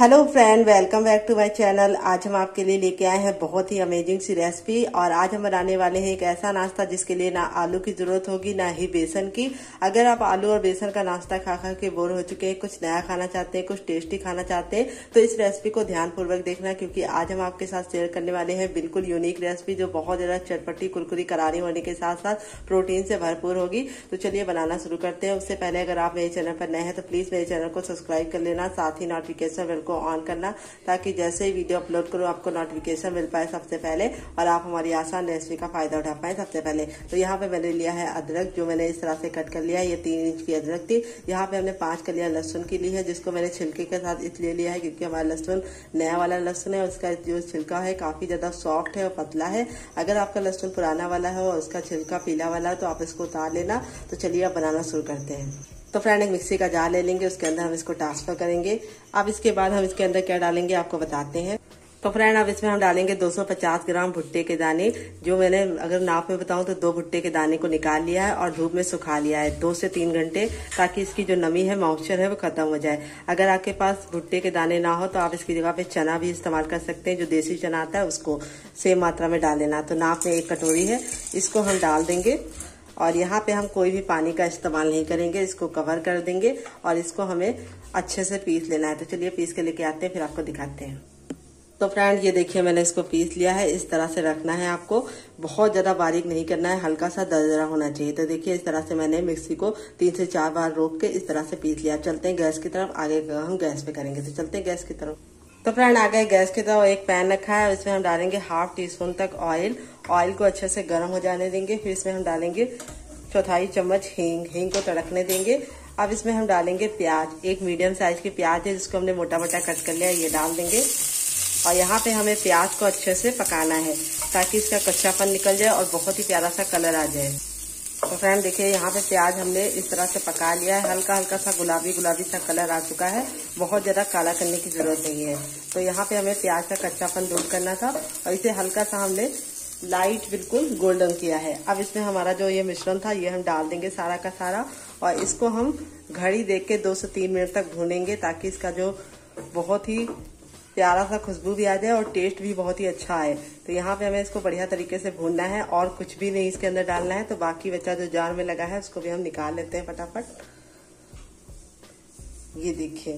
Hello friend, welcome back to my channel. आज हम आपके लिए लेके आए हैं बहुत ही अमेजिंग सी रेसिपी। और आज हम बनाने वाले हैं एक ऐसा नाश्ता जिसके लिए ना आलू की ज़रूरत होगी ना ही बेसन की। अगर आप आलू और बेसन का नाश्ता खा खा के बोर हो चुके हैं, कुछ नया खाना चाहते हैं, कुछ टेस्टी खाना चाहते हैं, तो इस रेसिपी को ध्यानपूर्वक देखना, क्योंकि आज हम आपके साथ शेयर करने वाले हैं बिल्कुल यूनिक रेसिपी जो बहुत ज़्यादा चटपटी कुरकुरी करारी होने के साथ साथ प्रोटीन से भरपूर होगी। तो चलिए बनाना शुरू करते हैं। उससे पहले अगर आप मेरे चैनल पर नए हैं तो प्लीज़ मेरे चैनल को सब्सक्राइब कर लेना, साथ ही नोटिफिकेशन को ऑन करना, ताकि जैसे ही वीडियो अपलोड करो आपको नोटिफिकेशन मिल पाए सबसे पहले और आप हमारी आसान रेसिपी का फायदा उठा पाए सबसे पहले। तो यहाँ पे मैंने लिया है अदरक, जो मैंने इस तरह से कट कर लिया है। ये 3 इंच की अदरक थी। यहाँ पे हमने 5 कलियां लहसुन की ली है, जिसको मैंने छिलके के साथ इसलिए लिया है क्योंकि हमारा लहसुन नया वाला लहसुन है, उसका जो छिलका है काफी ज्यादा सॉफ्ट है और पतला है। अगर आपका लहसुन पुराना वाला है और उसका छिलका पीला वाला है तो आप इसको उतार लेना। तो चलिए आप बनाना शुरू करते हैं। तो फ्रेंड, एक मिक्सी का जार ले लेंगे, उसके अंदर हम इसको ट्रांसफर करेंगे। अब इसके बाद हम इसके अंदर क्या डालेंगे आपको बताते हैं। तो फ्रेंड, अब इसमें हम डालेंगे 250 ग्राम भुट्टे के दाने, जो मैंने अगर नाप में बताऊं तो 2 भुट्टे के दाने को निकाल लिया है और धूप में सुखा लिया है 2 से 3 घंटे, ताकि इसकी जो नमी है, मॉइस्चर है, वो खत्म हो जाए। अगर आपके पास भुट्टे के दाने ना हो तो आप इसकी जगह पे चना भी इस्तेमाल कर सकते हैं, जो देसी चना आता है उसको सेम मात्रा में डाल लेना। तो नाप में 1 कटोरी है, इसको हम डाल देंगे। और यहाँ पे हम कोई भी पानी का इस्तेमाल नहीं करेंगे, इसको कवर कर देंगे और इसको हमें अच्छे से पीस लेना है। तो चलिए पीस के लेके आते हैं, फिर आपको दिखाते हैं। तो फ्रेंड, ये देखिए मैंने इसको पीस लिया है। इस तरह से रखना है आपको, बहुत ज़्यादा बारीक नहीं करना है, हल्का सा दरदरा होना चाहिए। तो देखिए इस तरह से मैंने मिक्सी को 3 से 4 बार रोक के इस तरह से पीस लिया। चलते हैं गैस की तरफ, आगे हम गैस पे करेंगे। तो चलते हैं गैस की तरफ। तो फ्रेंड, आ गए गैस की तरफ। एक पैन रखा है, इसमें हम डालेंगे 1/2 टीस्पून तक ऑयल को अच्छे से गर्म हो जाने देंगे। फिर इसमें हम डालेंगे 1/4 चम्मच हींग को तड़कने देंगे। अब इसमें हम डालेंगे प्याज, एक मीडियम साइज की प्याज है जिसको हमने मोटा मोटा कट कर लिया, ये डाल देंगे। और यहाँ पे हमें प्याज को अच्छे से पकाना है ताकि इसका कच्चापन निकल जाए और बहुत ही प्यारा सा कलर आ जाए। तो फ्रेंड देखिए, यहाँ पे प्याज हमने इस तरह से पका लिया है, हल्का हल्का सा गुलाबी गुलाबी सा कलर आ चुका है, बहुत ज़्यादा काला करने की ज़रूरत नहीं है। तो यहाँ पे हमें प्याज का कच्चापन दूर करना था और इसे हल्का सा हमने लाइट बिल्कुल गोल्डन किया है। अब इसमें हमारा जो ये मिश्रण था ये हम डाल देंगे सारा का सारा, और इसको हम घड़ी देख के 2 से 3 मिनट तक भूनेंगे, ताकि इसका जो बहुत ही प्यारा सा खुशबू भी आ जाए और टेस्ट भी बहुत ही अच्छा आए। तो यहाँ पे हमें इसको बढ़िया तरीके से भूनना है और कुछ भी नहीं इसके अंदर डालना है। तो बाकी बचा जो जार में लगा है उसको भी हम निकाल लेते हैं फटाफट। ये देखिए,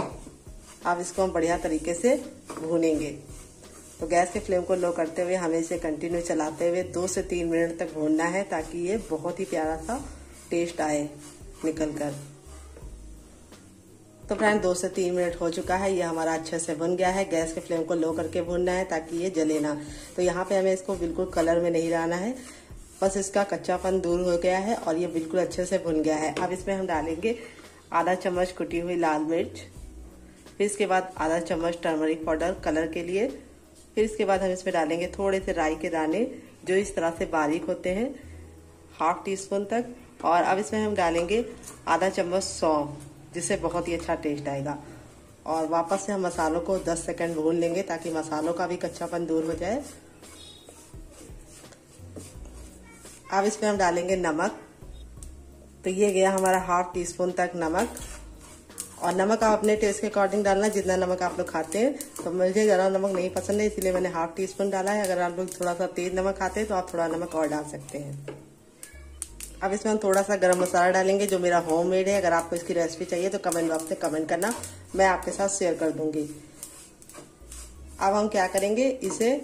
अब इसको हम बढ़िया तरीके से भूनेंगे। तो गैस के फ्लेम को लो करते हुए हमें इसे कंटिन्यू चलाते हुए 2 से 3 मिनट तक भूनना है, ताकि ये बहुत ही प्यारा सा टेस्ट आए निकल कर। तो फ्रेंड, 2 से 3 मिनट हो चुका है, ये हमारा अच्छे से बन गया है। गैस के फ्लेम को लो करके भूनना है ताकि ये जले ना। तो यहाँ पे हमें इसको बिल्कुल कलर में नहीं लाना है, बस इसका कच्चापन दूर हो गया है और ये बिल्कुल अच्छे से भुन गया है। अब इसमें हम डालेंगे 1/2 चम्मच कुटी हुई लाल मिर्च, फिर इसके बाद 1/2 चम्मच टर्मरिक पाउडर कलर के लिए, फिर इसके बाद हम इसमें डालेंगे थोड़े से राई के दाने जो इस तरह से बारीक होते हैं, 1/2 टीस्पून तक। और अब इसमें हम डालेंगे 1/2 चम्मच सौंफ, जिससे बहुत ही अच्छा टेस्ट आएगा। और वापस से हम मसालों को 10 सेकंड भून लेंगे ताकि मसालों का भी कच्चापन दूर हो जाए। अब इसमें हम डालेंगे नमक। तो ये गया हमारा 1/2 टीस्पून तक नमक, और नमक आप अपने टेस्ट के अकॉर्डिंग डालना, जितना नमक आप लोग खाते हैं। तो मुझे ज़्यादा नमक नहीं पसंद है, इसलिए मैंने 1/2 टीस्पून डाला है। अगर आप लोग थोड़ा सा तेज नमक खाते हैं तो आप थोड़ा नमक और डाल सकते हैं। अब इसमें हम थोड़ा सा गरम मसाला डालेंगे, जो मेरा होममेड है। अगर आपको इसकी रेसिपी चाहिए तो कमेंट बॉक्स में कमेंट करना, मैं आपके साथ शेयर कर दूंगी। अब हम क्या करेंगे, इसे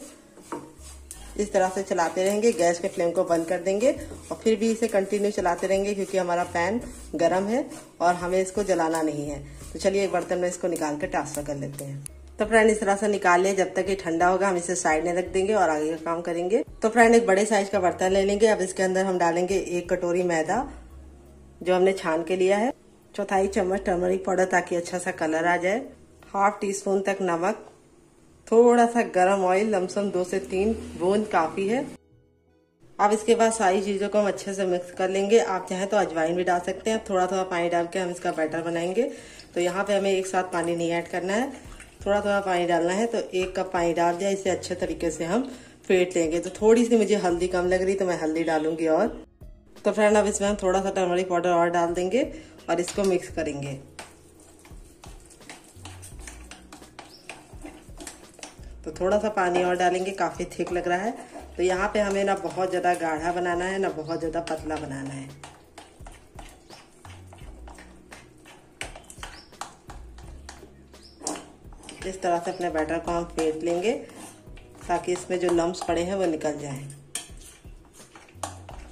इस तरह से चलाते रहेंगे, गैस के फ्लेम को बंद कर देंगे और फिर भी इसे कंटिन्यू चलाते रहेंगे, क्योंकि हमारा पैन गर्म है और हमें इसको जलाना नहीं है। तो चलिए एक बर्तन में इसको निकाल कर ट्रांसफर कर लेते हैं। तो फ्रेंड, इस तरह से निकाल लें, जब तक ये ठंडा होगा हम इसे साइड में रख देंगे और आगे का काम करेंगे। तो फ्रेंड, एक बड़े साइज का बर्तन ले लेंगे। अब इसके अंदर हम डालेंगे 1 कटोरी मैदा जो हमने छान के लिया है, 1/4 चम्मच टर्मरिक पाउडर ताकि अच्छा सा कलर आ जाए, 1/2 टीस्पून तक नमक, थोड़ा सा गर्म ऑयल, लमसम 2 से 3 बूंद काफी है। अब इसके बाद सारी चीज़ों को हम अच्छे से मिक्स कर लेंगे। आप चाहें तो अजवाइन भी डाल सकते हैं। थोड़ा थोड़ा पानी डाल के हम इसका बैटर बनाएंगे। तो यहाँ पे हमें एक साथ पानी नहीं ऐड करना है, थोड़ा थोड़ा पानी डालना है। तो 1 कप पानी डाल दिया, इसे अच्छे तरीके से हम फेंट लेंगे। तो थोड़ी सी मुझे हल्दी कम लग रही तो मैं हल्दी डालूंगी। और तो फ्रेंड, अब इसमें हम थोड़ा सा टर्मरिक पाउडर और डाल देंगे और इसको मिक्स करेंगे। तो थोड़ा सा पानी और डालेंगे, काफ़ी थिक लग रहा है। तो यहाँ पे हमें ना बहुत ज़्यादा गाढ़ा बनाना है ना बहुत ज़्यादा पतला बनाना है। इस तरह से अपने बैटर को हम फेंट लेंगे ताकि इसमें जो लम्स पड़े हैं वो निकल जाएं।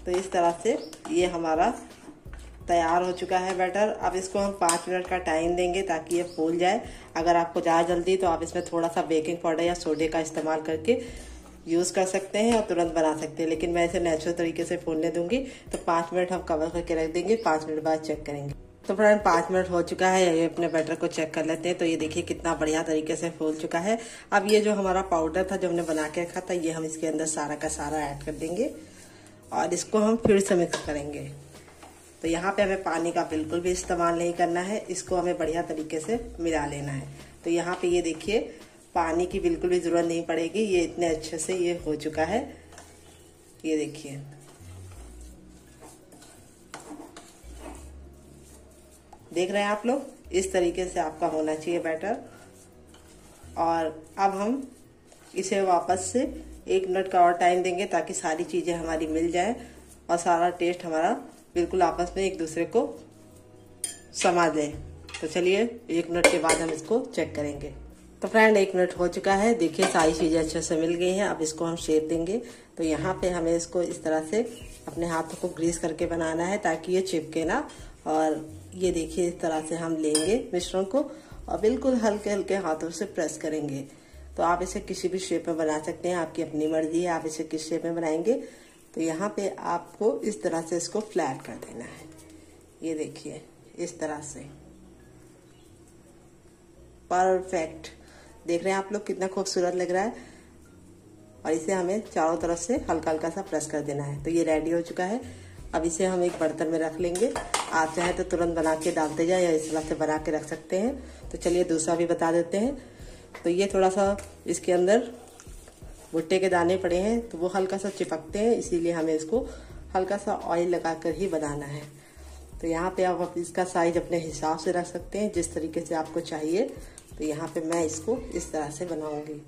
तो इस तरह से ये हमारा तैयार हो चुका है बैटर। अब इसको हम 5 मिनट का टाइम देंगे ताकि ये फूल जाए। अगर आपको ज़्यादा जल्दी तो आप इसमें थोड़ा सा बेकिंग पाउडर या सोडे का इस्तेमाल करके यूज़ कर सकते हैं और तुरंत बना सकते हैं, लेकिन मैं इसे नेचुरल तरीके से फूलने दूंगी। तो 5 मिनट हम कवर करके रख देंगे, 5 मिनट बाद चेक करेंगे। तो फ्रेंड 5 मिनट हो चुका है, ये अपने बैटर को चेक कर लेते हैं। तो ये देखिए कितना बढ़िया तरीके से फूल चुका है। अब ये जो हमारा पाउडर था जो हमने बना के रखा था ये हम इसके अंदर सारा का सारा ऐड कर देंगे और इसको हम फिर से मिक्स करेंगे। तो यहाँ पे हमें पानी का बिल्कुल भी इस्तेमाल नहीं करना है, इसको हमें बढ़िया तरीके से मिला लेना है। तो यहाँ पे ये देखिए पानी की बिल्कुल भी ज़रूरत नहीं पड़ेगी, ये इतने अच्छे से ये हो चुका है। ये देखिए देख रहे हैं आप लोग, इस तरीके से आपका होना चाहिए बैटर। और अब हम इसे वापस से 1 मिनट का और टाइम देंगे ताकि सारी चीज़ें हमारी मिल जाएं और सारा टेस्ट हमारा बिल्कुल आपस में एक दूसरे को समा दें। तो चलिए 1 मिनट के बाद हम इसको चेक करेंगे। तो फ्रेंड 1 मिनट हो चुका है, देखिए सारी चीज़ें अच्छे से मिल गई हैं। अब इसको हम शेप देंगे। तो यहाँ पे हमें इसको इस तरह से अपने हाथों को ग्रीस करके बनाना है ताकि ये चिपके ना। और ये देखिए इस तरह से हम लेंगे मिश्रण को और बिल्कुल हल्के हल्के हाथों से प्रेस करेंगे। तो आप इसे किसी भी शेप में बना सकते हैं, आपकी अपनी मर्जी है आप इसे किस शेप में बनाएंगे। तो यहाँ पे आपको इस तरह से इसको फ्लैट कर देना है, ये देखिए इस तरह से परफेक्ट। देख रहे हैं आप लोग कितना खूबसूरत लग रहा है। और इसे हमें चारों तरफ से हल्का हल्का सा प्रेस कर देना है। तो ये रेडी हो चुका है। अब इसे हम एक बर्तन में रख लेंगे, आप चाहे तो तुरंत बना के डालते जाए या इस तरह से बना के रख सकते हैं। तो चलिए दूसरा भी बता देते हैं। तो ये थोड़ा सा इसके अंदर भुट्टे के दाने पड़े हैं तो वो हल्का सा चिपकते हैं, इसीलिए हमें इसको हल्का सा ऑयल लगाकर ही बनाना है। तो यहाँ पे आप इसका साइज अपने हिसाब से रख सकते हैं जिस तरीके से आपको चाहिए। तो यहाँ पे मैं इसको इस तरह से बनाऊंगी,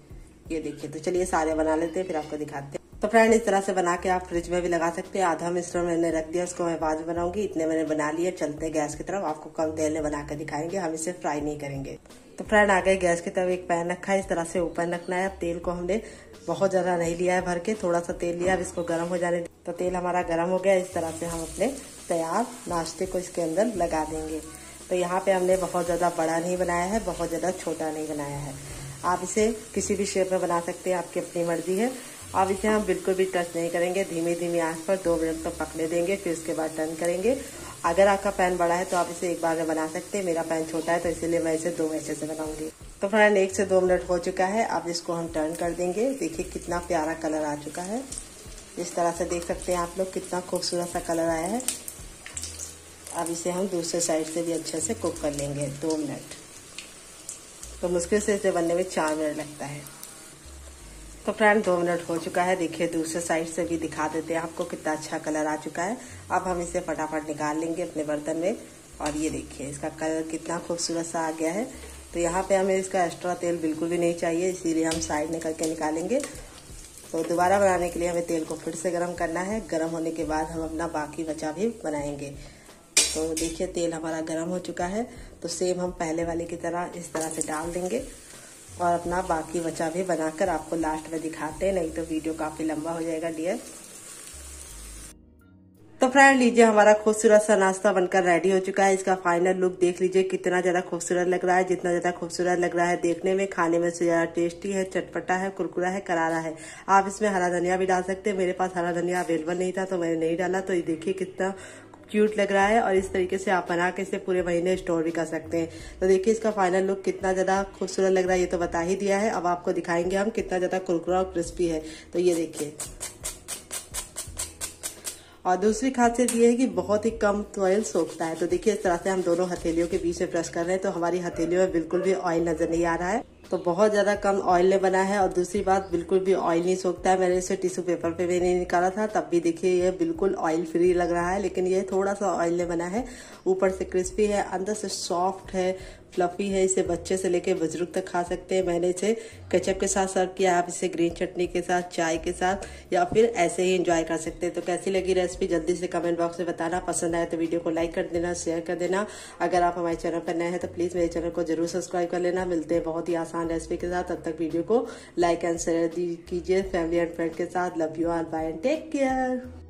ये देखिए। तो चलिए सारे बना लेते हैं फिर आपको दिखाते हैं। तो फ्रेंड इस तरह से बना के आप फ्रिज में भी लगा सकते हैं। आधा मिश्रण मैंने रख दिया, उसको मैं बाद में बनाऊंगी। इतने मैंने बना लिए, चलते गैस की तरफ, आपको कम तेल में बनाकर दिखाएंगे, हम इसे फ्राई नहीं करेंगे। तो फ्रेंड आ गए गैस की तरफ, एक पैन रखा है इस तरह से ऊपर रखना है। अब तेल को हमने बहुत ज़्यादा नहीं लिया है, भर के थोड़ा सा तेल लिया। अब इसको गर्म हो जाने दें। तो तेल हमारा गर्म हो गया, इस तरह से हम अपने तैयार नाश्ते को इसके अंदर लगा देंगे। तो यहाँ पे हमने बहुत ज़्यादा बड़ा नहीं बनाया है, बहुत ज़्यादा छोटा नहीं बनाया है। आप इसे किसी भी शेप में बना सकते हैं, आपकी अपनी मर्जी है। अब इसे हम बिल्कुल भी टच नहीं करेंगे, धीमी धीमी आंच पर 2 मिनट तक पकने देंगे, फिर उसके बाद टर्न करेंगे। अगर आपका पैन बड़ा है तो आप इसे एक बार में बना सकते हैं, मेरा पैन छोटा है तो इसीलिए मैं इसे 2 हिस्से से बनाऊंगी। तो फ्रेंड 1 से 2 मिनट हो चुका है, अब इसको हम टर्न कर देंगे। देखिए कितना प्यारा कलर आ चुका है, इस तरह से देख सकते हैं आप लोग कितना खूबसूरत सा कलर आया है। अब इसे हम दूसरे साइड से भी अच्छे से कुक कर लेंगे 2 मिनट। तो मुश्किल से इसे बनने में 4 मिनट लगता है। तो फ्रेंड 2 मिनट हो चुका है, देखिए दूसरे साइड से भी दिखा देते हैं आपको कितना अच्छा कलर आ चुका है। अब हम इसे फटाफट निकाल लेंगे अपने बर्तन में। और ये देखिए इसका कलर कितना खूबसूरत सा आ गया है। तो यहाँ पे हमें इसका एक्स्ट्रा तेल बिल्कुल भी नहीं चाहिए, इसीलिए हम साइड में करके निकालेंगे। तो दोबारा बनाने के लिए हमें तेल को फिर से गर्म करना है। गर्म होने के बाद हम अपना बाकी बचा भी बनाएंगे। तो देखिए तेल हमारा गर्म हो चुका है, तो सेम हम पहले वाले की तरह इस तरह से डाल देंगे और अपना बाकी बचा भी बनाकर आपको लास्ट में दिखाते हैं, नहीं तो वीडियो काफ़ी लंबा हो जाएगा डियर। तो फ्रेंड लीजिए हमारा खूबसूरत सा नाश्ता बनकर रेडी हो चुका है। इसका फाइनल लुक देख लीजिए कितना ज़्यादा खूबसूरत लग रहा है। जितना ज़्यादा खूबसूरत लग रहा है देखने में, खाने में से ज़्यादा टेस्टी है, चटपटा है, कुरकुरा है, करारा है। आप इसमें हरा धनिया भी डाल सकते हैं, मेरे पास हरा धनिया अवेलेबल नहीं था तो मैंने नहीं डाला। तो ये देखिए कितना क्यूट लग रहा है। और इस तरीके से आप बना के इसे पूरे महीने स्टोर भी कर सकते हैं। तो देखिए इसका फाइनल लुक कितना ज़्यादा खूबसूरत लग रहा है, ये तो बता ही दिया है। अब आपको दिखाएंगे हम कितना ज़्यादा कुरकुरा और क्रिस्पी है। तो ये देखिए, और दूसरी खासियत ये है कि बहुत ही कम ऑयल सोखता है। तो देखिए इस तरह से हम दोनों हथेलियों के बीच में प्रेस कर रहे हैं तो हमारी हथेलियों में बिल्कुल भी ऑयल नजर नहीं आ रहा है। तो बहुत ज़्यादा कम ऑयल में बना है। और दूसरी बात, बिल्कुल भी ऑयल नहीं सोखता है। मैंने इसे टिश्यू पेपर पे भी नहीं निकाला था, तब भी देखिए ये बिल्कुल ऑयल फ्री लग रहा है, लेकिन ये थोड़ा सा ऑयल में बना है। ऊपर से क्रिस्पी है, अंदर से सॉफ्ट है, फ्लफी है। इसे बच्चे से लेके बुजुर्ग तक खा सकते हैं। मैंने इसे केचप के साथ सर्व किया। आप इसे ग्रीन चटनी के साथ, चाय के साथ या फिर ऐसे ही एंजॉय कर सकते हैं। तो कैसी लगी रेसिपी जल्दी से कमेंट बॉक्स में बताना। पसंद आए तो वीडियो को लाइक कर देना, शेयर कर देना। अगर आप हमारे चैनल पर नए हैं तो प्लीज़ मेरे चैनल को जरूर सब्सक्राइब कर लेना। मिलते हैं बहुत ही आसान रेसिपी के साथ। तब तक वीडियो को लाइक एंड शेयर कीजिए फैमिली एंड फ्रेंड के साथ। Love you all, bye and take care.